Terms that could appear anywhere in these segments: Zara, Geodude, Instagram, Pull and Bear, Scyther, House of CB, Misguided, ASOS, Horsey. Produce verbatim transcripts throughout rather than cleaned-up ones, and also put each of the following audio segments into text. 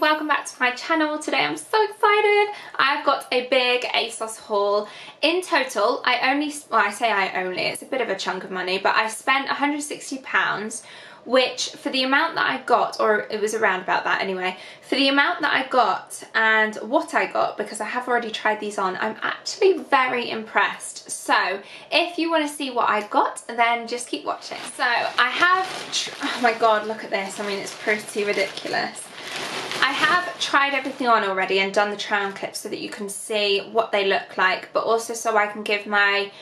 welcome back to my channel. Today I'm so excited. I've got a big ASOS haul. In total, I only, well I say I only, it's a bit of a chunk of money, but I spent one hundred sixty pounds, which for the amount that I got, or it was around about that anyway, for the amount that I got and what I got, because I have already tried these on, I'm actually very impressed. So if you want to see what I got, then just keep watching. So I have, oh my god, look at this. I mean, it's pretty ridiculous. I have tried everything on already and done the try on clips so that you can see what they look like, but also so I can give my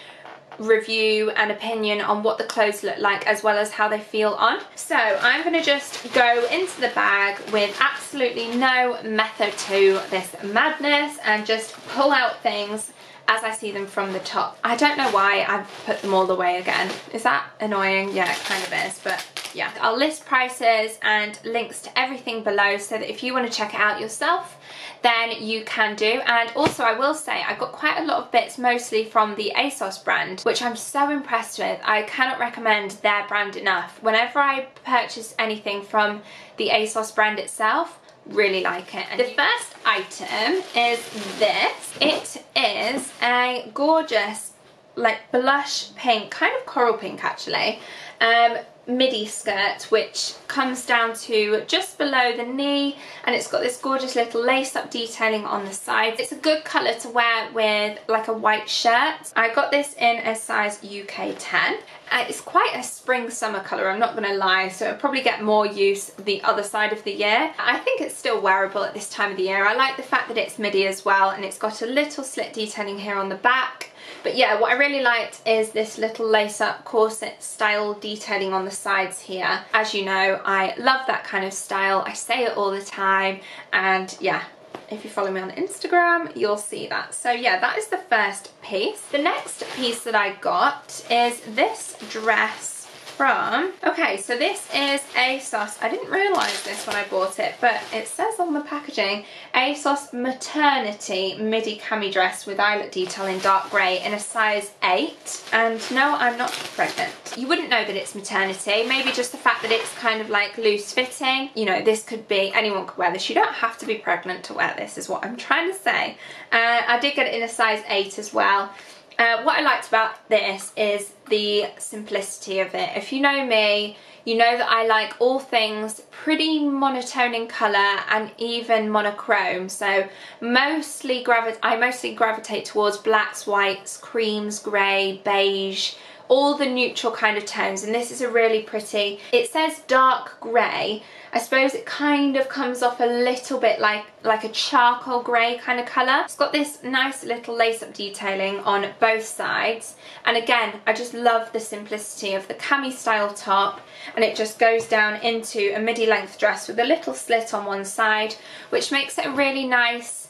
review and opinion on what the clothes look like as well as how they feel on. So I'm going to just go into the bag with absolutely no method to this madness and just pull out things as I see them from the top. I don't know why I've put them all the way again. Is that annoying? Yeah, it kind of is, but yeah. I'll list prices and links to everything below so that if you want to check it out yourself, then you can do. And also I will say I got quite a lot of bits mostly from the ASOS brand, which I'm so impressed with. I cannot recommend their brand enough. Whenever I purchase anything from the ASOS brand itself, really like it. And the first item is this. It is a gorgeous like blush pink, kind of coral pink actually, um, midi skirt which comes down to just below the knee, and it's got this gorgeous little lace-up detailing on the side. It's a good colour to wear with like a white shirt. I got this in a size U K ten. Uh, it's quite a spring-summer colour, I'm not going to lie, so it'll probably get more use the other side of the year. I think it's still wearable at this time of the year. I like the fact that it's midi as well, and it's got a little slit detailing here on the back. But yeah, what I really liked is this little lace-up corset style detailing on the sides here. As you know, I love that kind of style. I say it all the time, and yeah, if you follow me on Instagram, you'll see that. So yeah, that is the first piece. The next piece that I got is this dress from, okay, so this is ASOS. I didn't realise this when I bought it, but it says on the packaging, ASOS Maternity Midi Cami Dress with eyelet detail in dark grey in a size eight. And no, I'm not pregnant. You wouldn't know that it's maternity, maybe just the fact that it's kind of like loose fitting. You know, this could be, anyone could wear this. You don't have to be pregnant to wear this, is what I'm trying to say. Uh, I did get it in a size eight as well. Uh, what I liked about this is the simplicity of it. If you know me, you know that I like all things pretty monotone in colour and even monochrome. So mostly gravi- I mostly gravitate towards blacks, whites, creams, grey, beige, all the neutral kind of tones, and this is a really pretty, it says dark grey. I suppose it kind of comes off a little bit like like a charcoal grey kind of colour. It's got this nice little lace-up detailing on both sides, and again I just love the simplicity of the cami style top, and it just goes down into a midi length dress with a little slit on one side, which makes it a really nice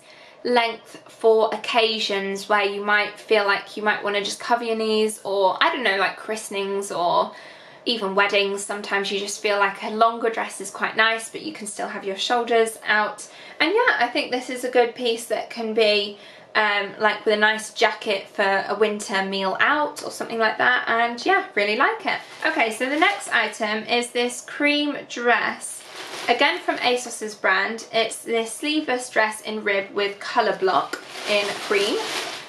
length for occasions where you might feel like you might want to just cover your knees, or I don't know, like christenings or even weddings. Sometimes you just feel like a longer dress is quite nice, but you can still have your shoulders out. And yeah, I think this is a good piece that can be um, like with a nice jacket for a winter meal out or something like that, and yeah, really like it. Okay, so the next item is this cream dress, again from ASOS's brand. It's this sleeveless dress in rib with colour block in cream.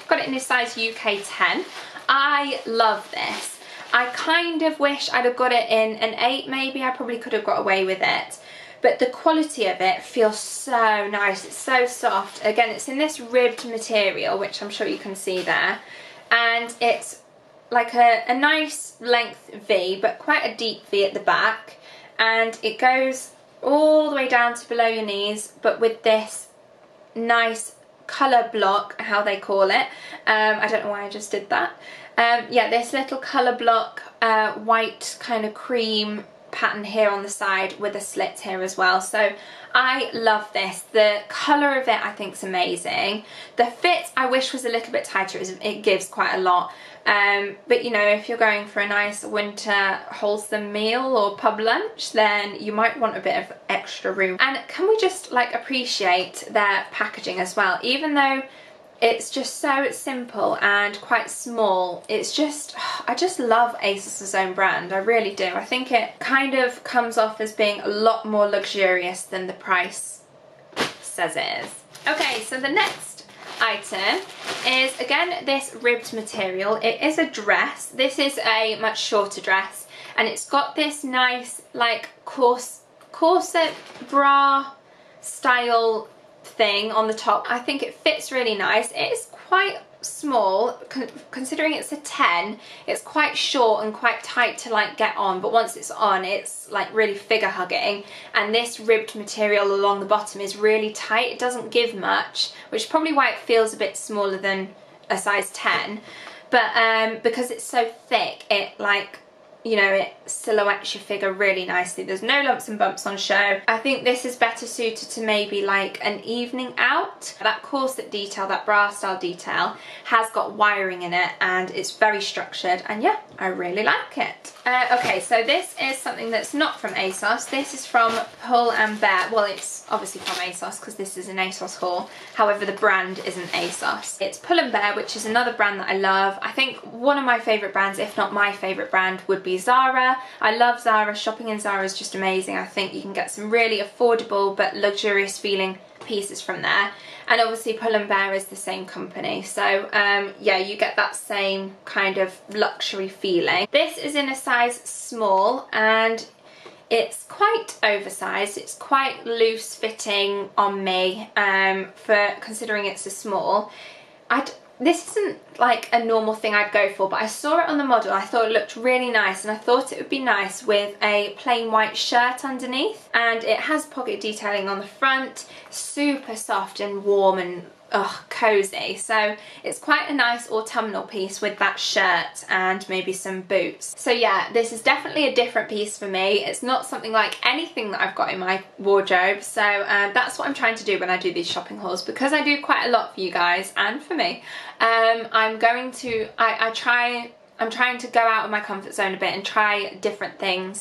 Got it in a size U K ten. I love this. I kind of wish I'd have got it in an eight maybe. I probably could have got away with it, but the quality of it feels so nice. It's so soft. Again, it's in this ribbed material, which I'm sure you can see there, and it's like a, a nice length V, but quite a deep V at the back, and it goes all the way down to below your knees, but with this nice colour block, how they call it. Um, I don't know why I just did that. Um, yeah, this little colour block, uh, white kind of cream pattern here on the side with a slit here as well. So I love this. The colour of it I think is amazing. The fit I wish was a little bit tighter. It gives quite a lot. Um, but you know, if you're going for a nice winter wholesome meal or pub lunch, then you might want a bit of extra room. And can we just like appreciate their packaging as well? Even though it's just so simple and quite small, it's just, I just love ASOS's own brand, I really do. I think it kind of comes off as being a lot more luxurious than the price scissors. Okay, so the next item is again this ribbed material. It is a dress. This is a much shorter dress, and it's got this nice like course corset bra style thing on the top. I think it fits really nice. It is quite small con considering it's a ten. It's quite short and quite tight to like get on, but once it's on it's like really figure hugging, and this ribbed material along the bottom is really tight. It doesn't give much, which is probably why it feels a bit smaller than a size ten, but um because it's so thick, it like, you know, it silhouettes your figure really nicely. There's no lumps and bumps on show. I think this is better suited to maybe like an evening out. That corset detail, that bra style detail, has got wiring in it and it's very structured, and yeah, I really like it. Uh, okay, so this is something that's not from ASOS. This is from Pull and Bear. Well, it's obviously from ASOS because this is an ASOS haul. However, the brand isn't ASOS. It's Pull and Bear, which is another brand that I love. I think one of my favourite brands, if not my favourite brand, would be Zara. I love Zara. Shopping in Zara is just amazing. I think you can get some really affordable but luxurious feeling pieces from there, and obviously Pull and Bear is the same company, so um, yeah, you get that same kind of luxury feeling. This is in a size small and it's quite oversized. It's quite loose fitting on me um, for considering it's a small. I'd This isn't like a normal thing I'd go for, but I saw it on the model. I thought it looked really nice, and I thought it would be nice with a plain white shirt underneath, and it has pocket detailing on the front, super soft and warm and oh, cozy. So it's quite a nice autumnal piece with that shirt and maybe some boots. So yeah, this is definitely a different piece for me. It's not something like anything that I've got in my wardrobe, so uh, that's what I'm trying to do when I do these shopping hauls, because I do quite a lot for you guys and for me. um, I'm going to I, I try I'm trying to go out of my comfort zone a bit and try different things,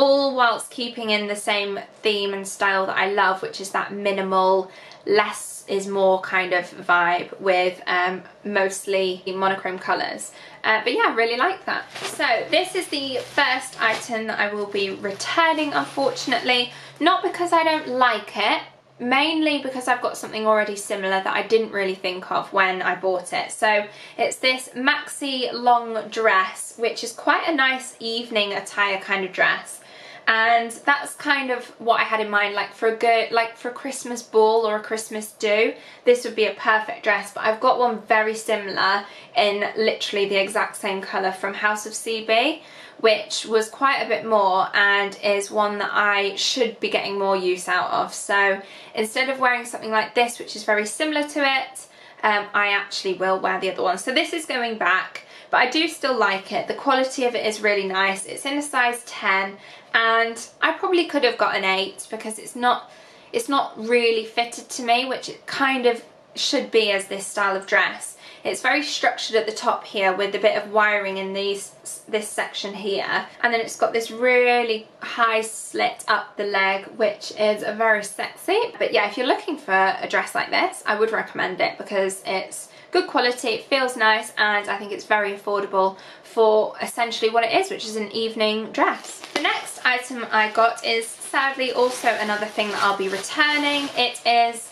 all whilst keeping in the same theme and style that I love, which is that minimal, less is more kind of vibe with um, mostly monochrome colours. Uh, but yeah, I really like that. So this is the first item that I will be returning, unfortunately. Not because I don't like it, mainly because I've got something already similar that I didn't really think of when I bought it. So it's this maxi long dress, which is quite a nice evening attire kind of dress. And that's kind of what I had in mind, like for a good, like for a Christmas ball or a Christmas do, this would be a perfect dress. But I've got one very similar in literally the exact same colour from House of C B, which was quite a bit more and is one that I should be getting more use out of. So instead of wearing something like this, which is very similar to it, um, I actually will wear the other one. So this is going back, but I do still like it. The quality of it is really nice. It's in a size ten. And I probably could have got an eight because it's not it's not really fitted to me, which it kind of should be as this style of dress. It's very structured at the top here with a bit of wiring in these this section here, and then it's got this really high slit up the leg, which is very sexy. But yeah, if you're looking for a dress like this, I would recommend it because it's good quality, it feels nice, and I think it's very affordable for essentially what it is, which is an evening dress. The next item I got is sadly also another thing that I'll be returning. It is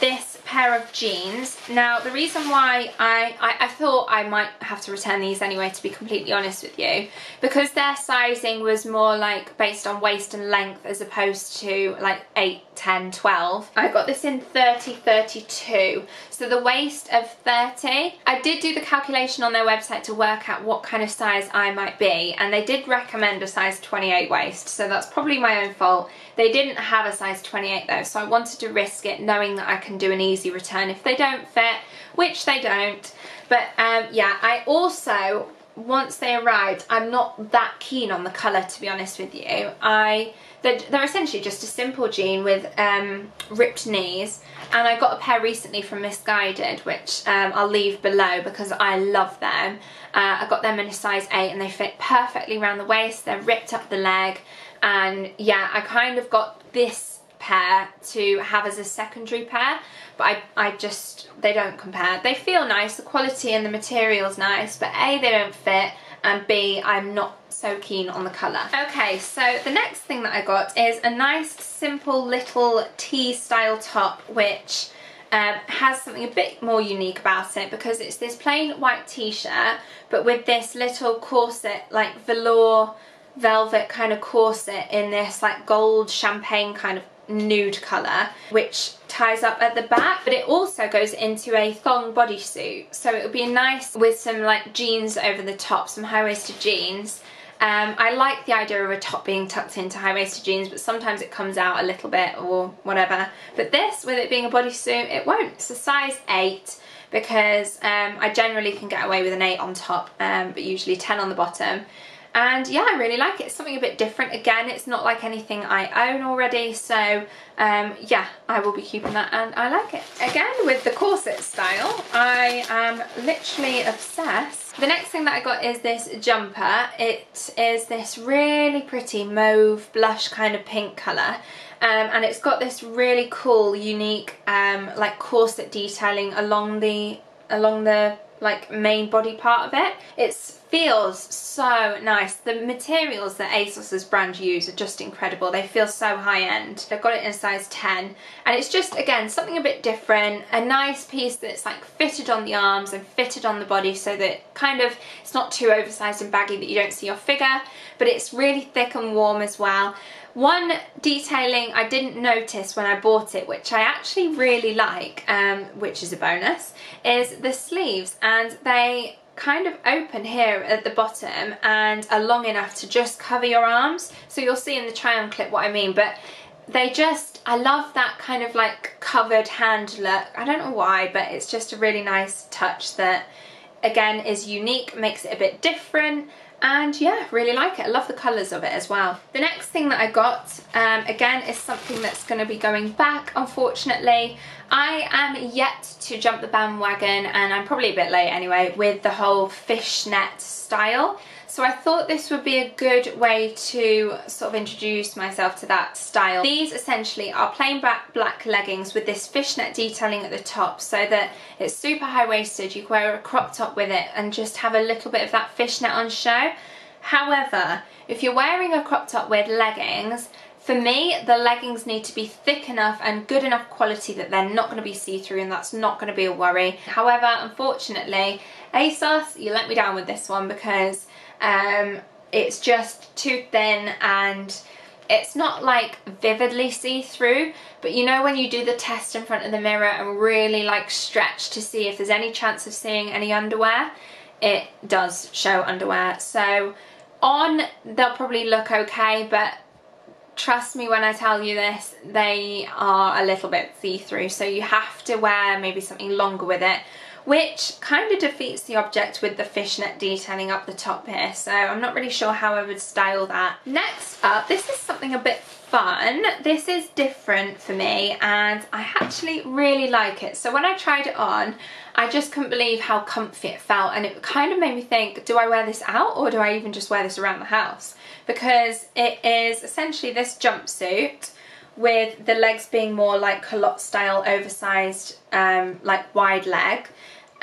this pair of jeans. Now the reason why I, I, I thought I might have to return these anyway, to be completely honest with you, because their sizing was more like based on waist and length as opposed to like eight, ten, twelve. I got this in thirty, thirty-two, so the waist of thirty. I did do the calculation on their website to work out what kind of size I might be, and they did recommend a size twenty-eight waist, so that's probably my own fault. They didn't have a size twenty-eight though, so I wanted to risk it knowing that I can do an easy return if they don't fit, which they don't. But um, yeah, I also, once they arrived, I'm not that keen on the colour, to be honest with you. I they're, they're essentially just a simple jean with um, ripped knees, and I got a pair recently from Misguided, which um, I'll leave below because I love them. Uh, I got them in a size eight and they fit perfectly around the waist. They're ripped up the leg, and yeah, I kind of got this pair to have as a secondary pair, but I, I just, they don't compare. They feel nice, the quality and the material's nice, but A, they don't fit, and B, I'm not so keen on the colour. Okay, so the next thing that I got is a nice simple little tea style top, which um, has something a bit more unique about it, because it's this plain white t-shirt but with this little corset, like velour velvet kind of corset in this like gold champagne kind of nude colour, which ties up at the back, but it also goes into a thong bodysuit, so it would be nice with some like jeans over the top, some high-waisted jeans. Um, I like the idea of a top being tucked into high-waisted jeans, but sometimes it comes out a little bit or whatever, but this, with it being a bodysuit, it won't. It's a size eight, because um, I generally can get away with an eight on top, um, but usually ten on the bottom. And yeah, I really like it. It's something a bit different. Again, it's not like anything I own already, so um, yeah, I will be keeping that and I like it. Again, with the corset style, I am literally obsessed. The next thing that I got is this jumper. It is this really pretty mauve blush kind of pink colour, um, and it's got this really cool, unique um, like corset detailing along the, along the like main body part of it. It feels so nice. The materials that ASOS's brand use are just incredible. They feel so high-end. They've got it in size ten, and it's just, again, something a bit different, a nice piece that's like fitted on the arms and fitted on the body, so that kind of it's not too oversized and baggy that you don't see your figure, but it's really thick and warm as well. One detailing I didn't notice when I bought it, which I actually really like, um, which is a bonus, is the sleeves, and they kind of open here at the bottom and are long enough to just cover your arms. So you'll see in the try-on clip what I mean, but they just, I love that kind of like covered hand look. I don't know why, but it's just a really nice touch that, again, is unique, makes it a bit different. And yeah, really like it. I love the colours of it as well. The next thing that I got, um, again, is something that's going to be going back, unfortunately. I am yet to jump the bandwagon, and I'm probably a bit late anyway, with the whole fishnet style. So I thought this would be a good way to sort of introduce myself to that style. These essentially are plain black leggings with this fishnet detailing at the top, so that it's super high-waisted, you can wear a crop top with it and just have a little bit of that fishnet on show. However, if you're wearing a crop top with leggings, for me, the leggings need to be thick enough and good enough quality that they're not going to be see-through, and that's not going to be a worry. However, unfortunately, ASOS, you let me down with this one, because um, it's just too thin, and it's not like vividly see-through, but you know when you do the test in front of the mirror and really like stretch to see if there's any chance of seeing any underwear, it does show underwear. So on, they'll probably look okay, but trust me when I tell you this, they are a little bit see-through, so you have to wear maybe something longer with it, which kind of defeats the object with the fishnet detailing up the top here, so I'm not really sure how I would style that. Next up, this is something a bit fun. This is different for me, and I actually really like it. So when I tried it on, I just couldn't believe how comfy it felt, and it kind of made me think, do I wear this out, or do I even just wear this around the house? Because it is essentially this jumpsuit with the legs being more like culotte style, oversized, um, like wide leg,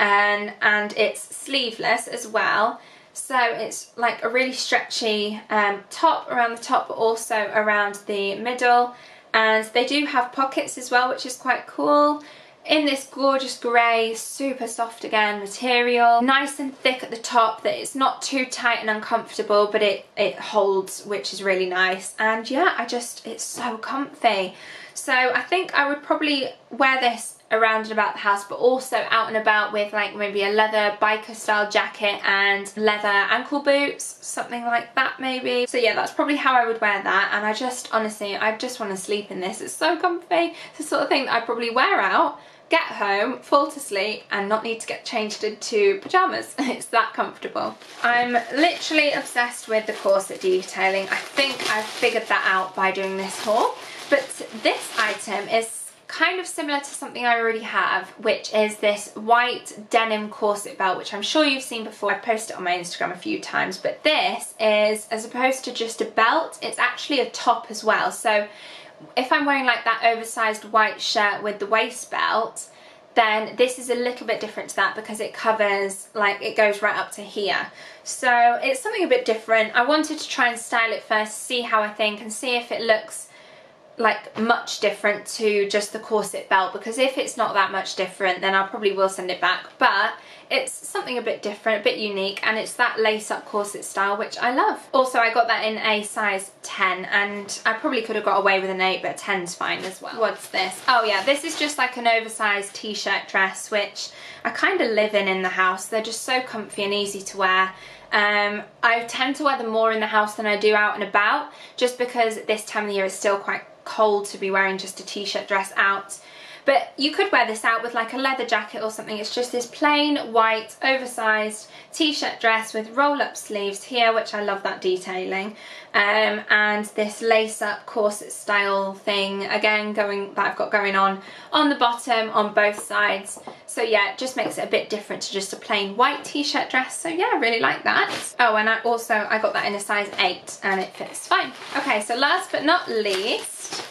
and, and it's sleeveless as well. So it's like a really stretchy um, top around the top, but also around the middle. And they do have pockets as well, which is quite cool. In this gorgeous grey, super soft again material, nice and thick at the top, that it's not too tight and uncomfortable, but it it holds, which is really nice. And yeah, I just, it's so comfy, so I think I would probably wear this around and about the house, but also out and about with like maybe a leather biker style jacket and leather ankle boots, something like that maybe. So yeah, that's probably how I would wear that, and I just, honestly, I just want to sleep in this. It's so comfy. It's the sort of thing that I'd probably wear out, get home, fall to sleep, and not need to get changed into pyjamas. It's that comfortable. I'm literally obsessed with the corset detailing. I think I've figured that out by doing this haul, but this item is kind of similar to something I already have, which is this white denim corset belt, which I'm sure you've seen before. I've posted it on my Instagram a few times, but this is, as opposed to just a belt, it's actually a top as well. So if I'm wearing like that oversized white shirt with the waist belt, then this is a little bit different to that because it covers, like, it goes right up to here. So it's something a bit different. I wanted to try and style it first, see how I think, and see if it looks like much different to just the corset belt, because if it's not that much different, then I probably will send it back. But it's something a bit different, a bit unique, and it's that lace-up corset style, which I love. Also, I got that in a size ten, and I probably could have got away with an eight, but ten's fine as well. What's this? Oh yeah, this is just like an oversized t-shirt dress, which I kind of live in in the house. They're just so comfy and easy to wear. Um, I tend to wear them more in the house than I do out and about, just because this time of the year is still quite cold to be wearing just a t-shirt dress out. But you could wear this out with like a leather jacket or something. It's just this plain white oversized t-shirt dress with roll-up sleeves here, which I love that detailing, um, and this lace-up corset style thing again going that I've got going on on the bottom on both sides. So yeah, it just makes it a bit different to just a plain white t-shirt dress. So yeah, I really like that. Oh, and I also I got that in a size eight and it fits fine. Okay, so last but not least,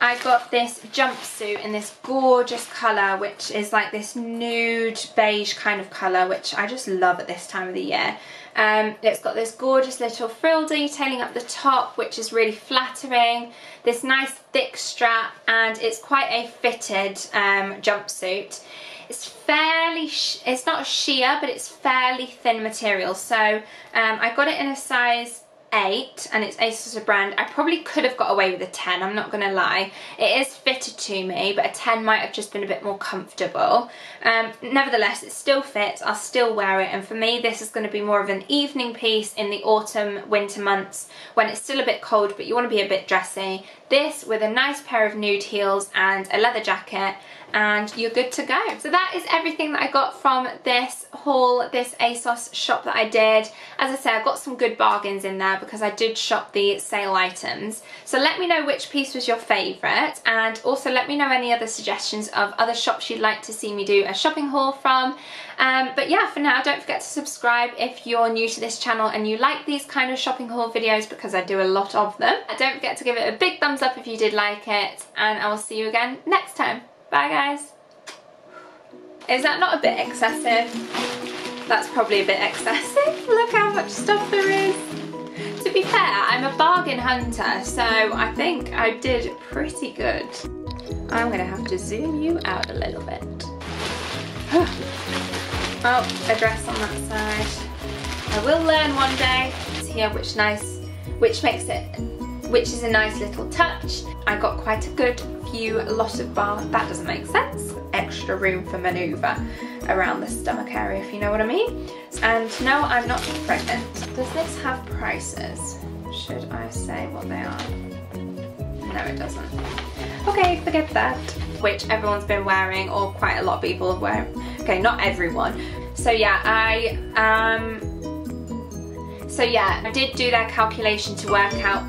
I got this jumpsuit in this gorgeous colour, which is like this nude beige kind of colour, which I just love at this time of the year. Um, it's got this gorgeous little frill detailing up the top, which is really flattering, this nice thick strap, and it's quite a fitted um, jumpsuit. It's fairly, sh it's not sheer, but it's fairly thin material. So um, I got it in a size eight, and it's ASOS brand. I probably could have got away with a ten, I'm not gonna lie. It is fitted to me, but a ten might have just been a bit more comfortable. Um, nevertheless, it still fits, I'll still wear it, and for me this is gonna be more of an evening piece in the autumn winter months when it's still a bit cold but you want to be a bit dressy. This with a nice pair of nude heels and a leather jacket, and you're good to go. So that is everything that I got from this haul, this ASOS shop that I did. As I say, I got some good bargains in there because I did shop the sale items. So let me know which piece was your favourite, and also let me know any other suggestions of other shops you'd like to see me do a shopping haul from. Um, but yeah, for now, don't forget to subscribe if you're new to this channel and you like these kind of shopping haul videos, because I do a lot of them. Don't forget to give it a big thumbs up if you did like it, and I will see you again next time. Bye guys. Is that not a bit excessive? That's probably a bit excessive. Look how much stuff there is. To be fair, I'm a bargain hunter, so I think I did pretty good. I'm gonna have to zoom you out a little bit. Oh, a dress on that side. I will learn one day. It's here, which nice, which makes it, which is a nice little touch. I got quite a good few, a lot of bar, that doesn't make sense, extra room for manoeuvre around the stomach area, if you know what I mean. And no, I'm not pregnant. Does this have prices? Should I say what they are? No, it doesn't. Okay, forget that. Which everyone's been wearing, or quite a lot of people have wearing. Okay, not everyone. So yeah, I, um, so yeah, I did do their calculation to work out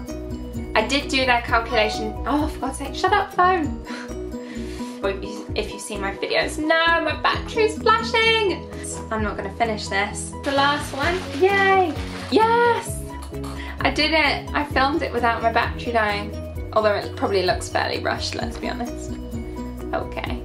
I did do their calculation. Oh, for God's sake, shut up, phone. If you've seen my videos. No, my battery's flashing. I'm not gonna finish this. The last one, yay. Yes, I did it. I filmed it without my battery dying. Although it probably looks fairly rushed, let's be honest. Okay.